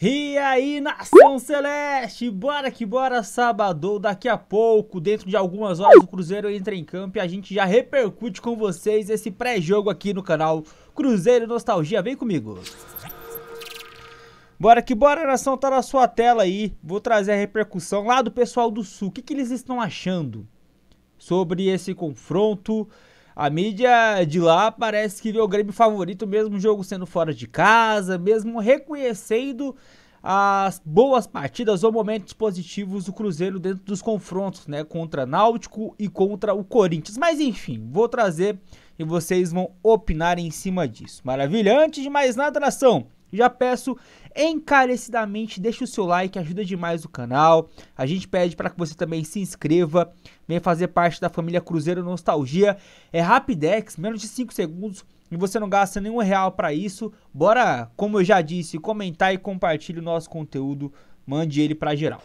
E aí, nação celeste, bora que bora, sabadão, daqui a pouco, dentro de algumas horas o Cruzeiro entra em campo e a gente já repercute com vocês esse pré-jogo aqui no canal Cruzeiro Nostalgia, vem comigo! Bora que bora, nação, tá na sua tela aí, vou trazer a repercussão lá do pessoal do Sul, o que eles estão achando sobre esse confronto? A mídia de lá parece que vê o Grêmio favorito, mesmo o jogo sendo fora de casa, mesmo reconhecendo as boas partidas ou momentos positivos do Cruzeiro dentro dos confrontos, né? Contra Náutico e contra o Corinthians. Mas enfim, vou trazer e vocês vão opinar em cima disso. Maravilha! Antes de mais nada, nação, já peço encarecidamente, deixa o seu like, ajuda demais o canal. A gente pede para que você também se inscreva, venha fazer parte da família Cruzeiro Nostalgia. É Rapidex, menos de 5 segundos e você não gasta nenhum real para isso. Bora, como eu já disse, comentar e compartilhar o nosso conteúdo, mande ele para geral.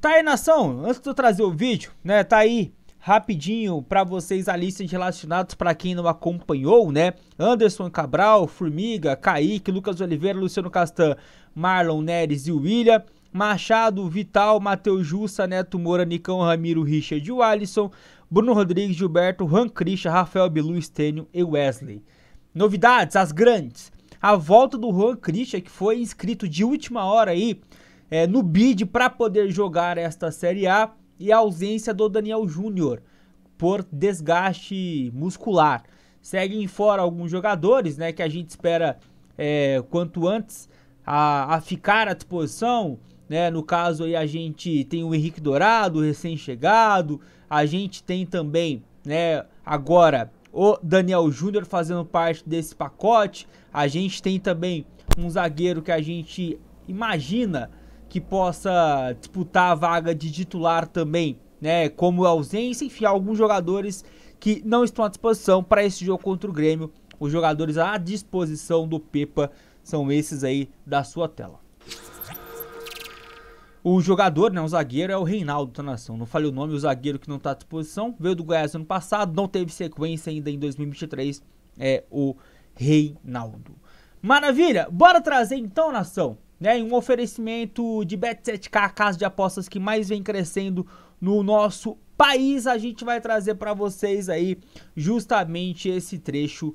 Tá aí, nação, antes de eu trazer o vídeo, né, tá aí rapidinho para vocês a lista de relacionados para quem não acompanhou, né? Anderson Cabral, Formiga, Kaique, Lucas Oliveira, Luciano Castan, Marlon Neres e William, Machado, Vital, Matheus Jussa, Neto Moura, Nicão, Ramiro, Richard e Wallison, Bruno Rodrigues, Gilberto, Juan Christian, Rafael Bilu, Stênio e Wesley. Novidades, as grandes. A volta do Juan Christian, que foi inscrito de última hora aí no bid para poder jogar esta Série A, e a ausência do Daniel Júnior por desgaste muscular. Seguem fora alguns jogadores, né, que a gente espera quanto antes a ficar à disposição, né? No caso aí a gente tem o Henrique Dourado, recém-chegado, a gente tem também, né, agora o Daniel Júnior fazendo parte desse pacote, a gente tem também um zagueiro que a gente imagina que possa disputar a vaga de titular também, né, como ausência, enfim, alguns jogadores que não estão à disposição para esse jogo contra o Grêmio. Os jogadores à disposição do Pepa são esses aí da sua tela. O jogador, né, o zagueiro é o Reinaldo, tá, nação? Não falei o nome, o zagueiro que não está à disposição, veio do Goiás ano passado, não teve sequência ainda em 2023, é o Reinaldo. Maravilha, bora trazer então, nação, né, um oferecimento de Bet7K, a casa de apostas que mais vem crescendo no nosso país. A gente vai trazer para vocês aí justamente esse trecho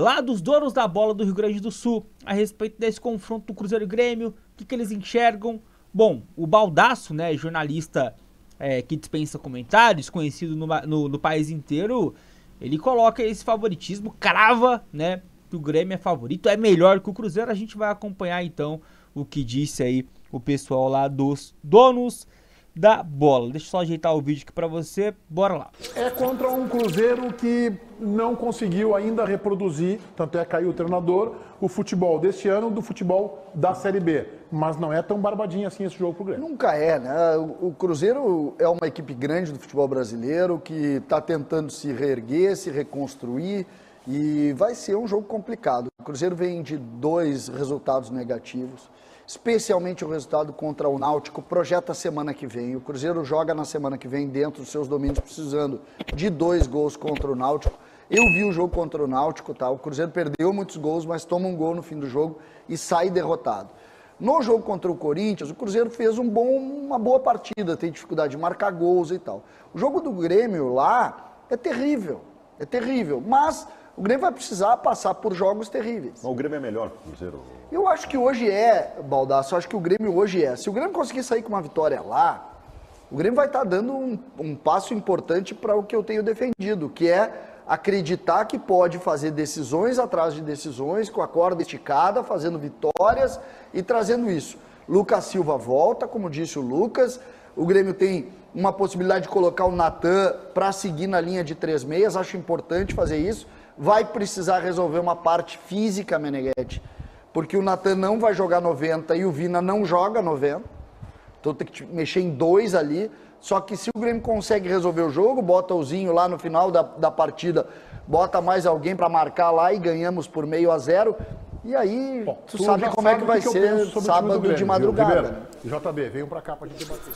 lá dos donos da bola do Rio Grande do Sul, a respeito desse confronto do Cruzeiro e Grêmio, o que, que eles enxergam. Bom, o Baldasso, né, jornalista que dispensa comentários, conhecido no país inteiro, ele coloca esse favoritismo, crava, né, que o Grêmio é favorito, é melhor que o Cruzeiro. A gente vai acompanhar então o que disse aí o pessoal lá dos donos da bola. Deixa eu só ajeitar o vídeo aqui para você, bora lá. É contra um Cruzeiro que não conseguiu ainda reproduzir, tanto é que caiu o treinador, o futebol desse ano do futebol da Série B. Mas não é tão barbadinho assim esse jogo pro Grêmio. Nunca é, né? O Cruzeiro é uma equipe grande do futebol brasileiro que está tentando se reerguer, se reconstruir, e vai ser um jogo complicado. O Cruzeiro vem de 2 resultados negativos, especialmente o resultado contra o Náutico, projeta a semana que vem. O Cruzeiro joga na semana que vem dentro dos seus domínios, precisando de 2 gols contra o Náutico. Eu vi o jogo contra o Náutico, tá? O Cruzeiro perdeu muitos gols, mas toma um gol no fim do jogo e sai derrotado. No jogo contra o Corinthians, o Cruzeiro fez uma boa partida, tem dificuldade de marcar gols e tal. O jogo do Grêmio lá é terrível, mas o Grêmio vai precisar passar por jogos terríveis. Mas o Grêmio é melhor que o Cruzeiro? Eu acho que hoje é, Baldasso, acho que o Grêmio hoje é. Se o Grêmio conseguir sair com uma vitória lá, o Grêmio vai estar dando um passo importante para o que eu tenho defendido, que é acreditar que pode fazer decisões atrás de decisões, com a corda esticada, fazendo vitórias e trazendo isso. Lucas Silva volta, como disse o Lucas, o Grêmio tem uma possibilidade de colocar o Natan para seguir na linha de 3 meias, acho importante fazer isso. Vai precisar resolver uma parte física, Meneghetti, porque o Natan não vai jogar 90 e o Vina não joga 90, então tem que mexer em 2 ali, só que se o Grêmio consegue resolver o jogo, bota o Zinho lá no final da partida, bota mais alguém para marcar lá e ganhamos por 0:0, e aí bom, tu sabe como é que vai ser sábado de madrugada. JB, venham para cá para a gente debater.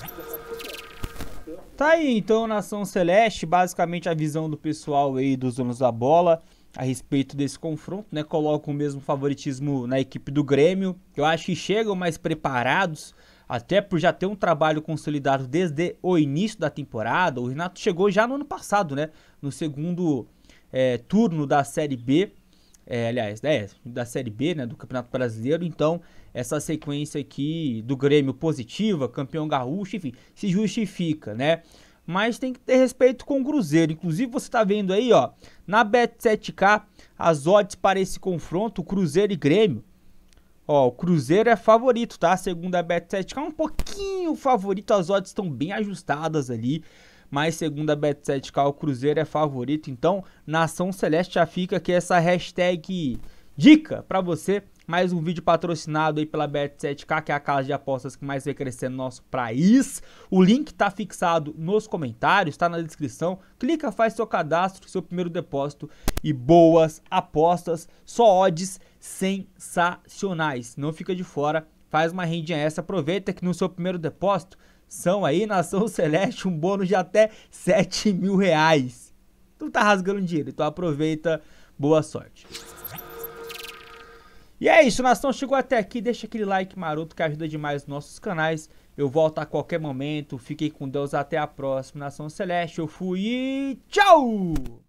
Tá aí então, nação celeste, basicamente a visão do pessoal aí dos donos da bola, a respeito desse confronto, né? Colocam o mesmo favoritismo na equipe do Grêmio. Eu acho que chegam mais preparados, até por já ter um trabalho consolidado desde o início da temporada. O Renato chegou já no ano passado, né? No segundo turno da Série B, da Série B, né? Do Campeonato Brasileiro. Então, essa sequência aqui do Grêmio positiva, campeão gaúcho, enfim, se justifica, né? Mas tem que ter respeito com o Cruzeiro. Inclusive, você tá vendo aí, ó, na Bet7K, as odds para esse confronto, Cruzeiro e Grêmio. Ó, o Cruzeiro é favorito, tá? Segundo a Bet7K, um pouquinho favorito, as odds estão bem ajustadas ali. Mas segundo a Bet7K, o Cruzeiro é favorito. Então, Nação Celeste, já fica aqui essa hashtag dica pra você. Mais um vídeo patrocinado aí pela Bet7K, que é a casa de apostas que mais vem crescendo no nosso país. O link tá fixado nos comentários, tá na descrição. Clica, faz seu cadastro, seu primeiro depósito e boas apostas. Só odds sensacionais. Não fica de fora, faz uma rendinha essa. Aproveita que no seu primeiro depósito são aí, Nação Celeste, um bônus de até 7 mil reais. Tu tá rasgando dinheiro, então aproveita. Boa sorte. E é isso, Nação, chegou até aqui, deixa aquele like maroto que ajuda demais os nossos canais. Eu volto a qualquer momento, fiquem com Deus, até a próxima, Nação Celeste, eu fui e tchau!